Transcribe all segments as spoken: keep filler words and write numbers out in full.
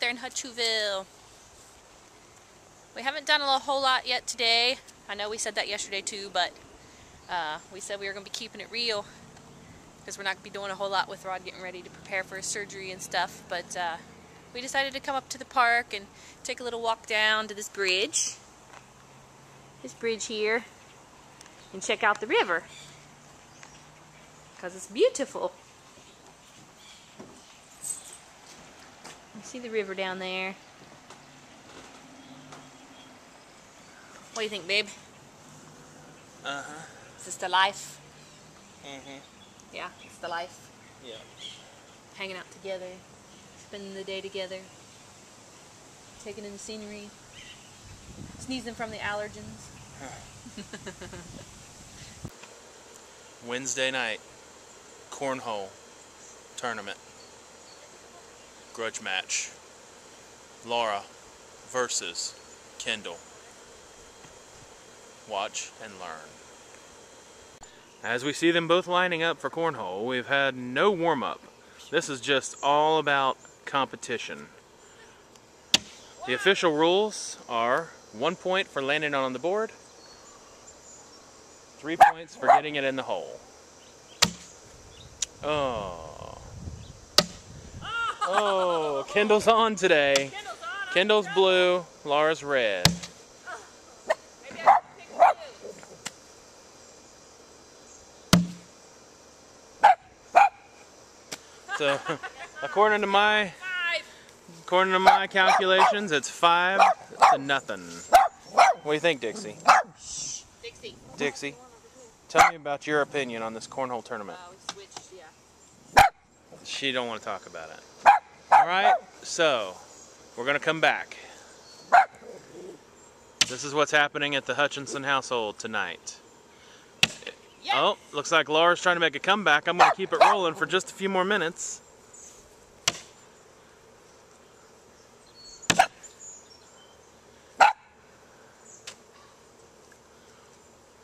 out there in Hutchooville. We haven't done a whole lot yet today. I know we said that yesterday too, but uh, we said we were going to be keeping it real because we're not going to be doing a whole lot with Rod getting ready to prepare for his surgery and stuff. But uh, we decided to come up to the park and take a little walk down to this bridge. This bridge here. And check out the river. Because it's beautiful. You see the river down there. What do you think, babe? Uh-huh. Is this the life? Mm-hmm. Yeah, it's the life. Yeah. Hanging out together. Spending the day together. Taking in the scenery. Sneezing from the allergens. Wednesday night. Cornhole. Tournament. Grudge match. Laura versus Kendall. Watch and learn. As we see them both lining up for cornhole, we've had no warm-up. This is just all about competition. The official rules are one point for landing on the board, three points for getting it in the hole. Oh. Oh, Kendall's on today. Kendall's blue, Laura's red. So, according to my according to my calculations, it's five to nothing. What do you think, Dixie? Dixie. Dixie, tell me about your opinion on this cornhole tournament. Uh, we switched, yeah. She don't want to talk about it. All right, so we're gonna come back. This is what's happening at the Hutchinson household tonight. Yes. Oh, looks like Laura's trying to make a comeback. I'm going to keep it rolling for just a few more minutes.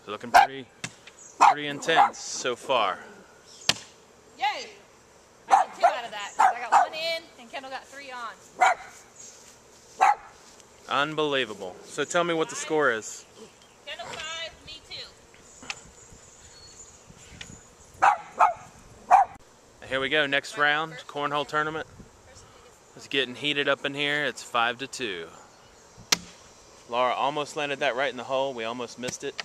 Looking pretty, pretty intense so far. Yay! I got two out of that. I got one in and Kendall got three on. Unbelievable. So tell me what the score is. Kendall five. Here we go, next round, cornhole tournament. It's getting heated up in here, it's five to two. Laura almost landed that right in the hole, we almost missed it.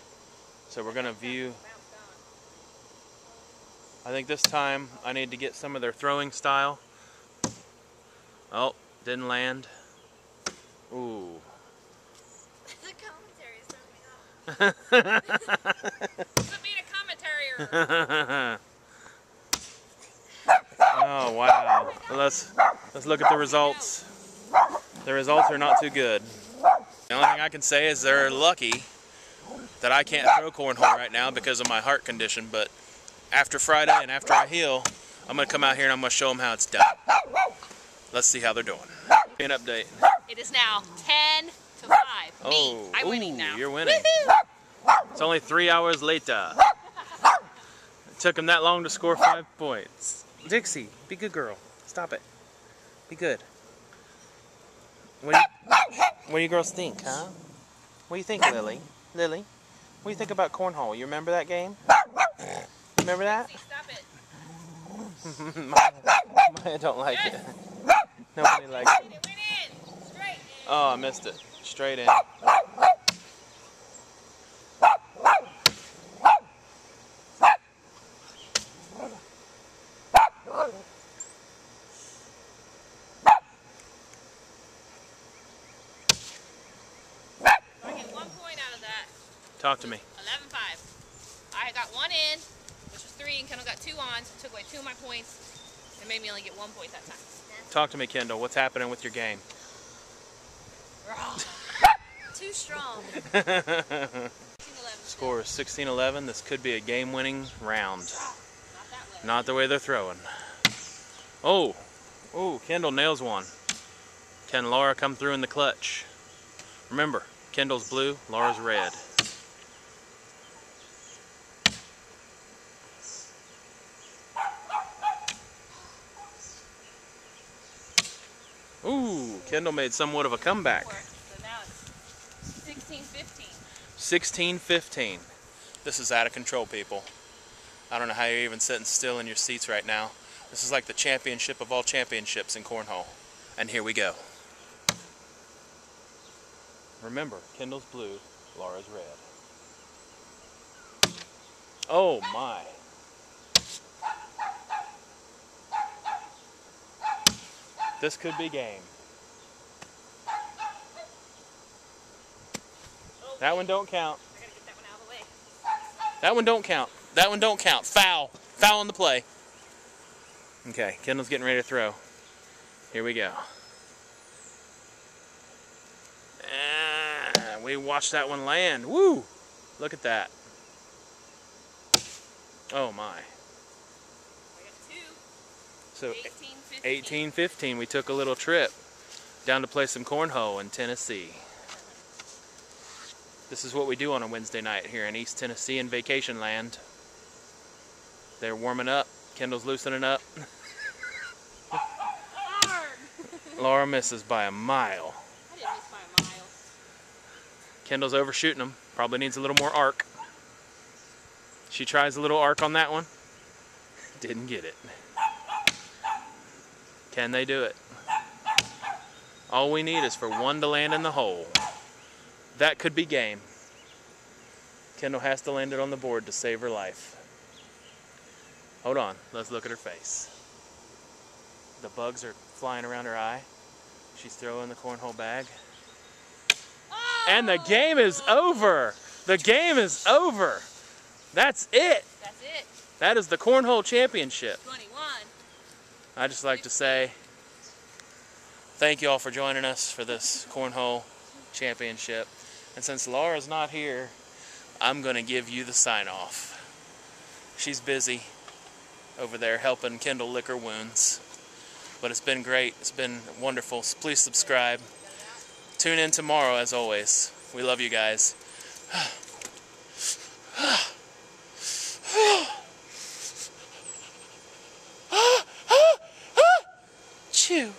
So we're gonna view. I think this time I need to get some of their throwing style. Oh, didn't land. Ooh. The commentary is throwing me off. This would be a commentary. Oh wow! Well, let's let's look at the results. The results are not too good. The only thing I can say is they're lucky that I can't throw cornhole right now because of my heart condition. But after Friday and after I heal, I'm gonna come out here and I'm gonna show them how it's done. Let's see how they're doing. An update. It is now ten to five. Oh, me, I'm ooh, winning now. You're winning. It's only three hours later. It took them that long to score five points. Dixie, be a good girl. Stop it. Be good. What do you, what do you girls think, huh? What do you think, Lily? Lily, what do you think about cornhole? You remember that game? Remember that? Dixie, stop it. Maya, Maya don't like yes. it. Nobody likes it. It went in. Straight in. Oh, I missed it. Straight in. Talk to me. eleven five. I got one in, which was three, and Kendall got two on, so it took away two of my points and made me only get one point that time. Talk to me, Kendall. What's happening with your game? We're all too strong. Score is sixteen eleven. This could be a game-winning round. Not that way. Not the way they're throwing. Oh. Oh, Kendall nails one. Can Laura come through in the clutch? Remember, Kendall's blue, Laura's red. Kendall made somewhat of a comeback. So now it's sixteen fifteen. sixteen fifteen. This is out of control, people. I don't know how you're even sitting still in your seats right now. This is like the championship of all championships in cornhole. And here we go. Remember, Kendall's blue, Laura's red. Oh my. This could be game. That one don't count. I gotta get that one out of the way. That one don't count. That one don't count. Foul. Foul on the play. Okay, Kendall's getting ready to throw. Here we go. And we watched that one land. Woo! Look at that. Oh my. So eighteen fifteen, we took a little trip down to play some cornhole in Tennessee. This is what we do on a Wednesday night here in East Tennessee in vacation land. They're warming up. Kendall's loosening up. Laura misses by a mile. I didn't miss by a mile. Kendall's overshooting them. Probably needs a little more arc. She tries a little arc on that one. Didn't get it. Can they do it? All we need is for one to land in the hole. That could be game. Kendall has to land it on the board to save her life. Hold on, let's look at her face. The bugs are flying around her eye. She's throwing the cornhole bag. Oh! And the game is over! The game is over! That's it! That's it. That is the cornhole championship. twenty-one. I'd just like to say thank you all for joining us for this cornhole championship. And since Laura's not here, I'm going to give you the sign-off. She's busy over there helping Kendall lick her wounds. But it's been great. It's been wonderful. So please subscribe. Tune in tomorrow, as always. We love you guys. Chew.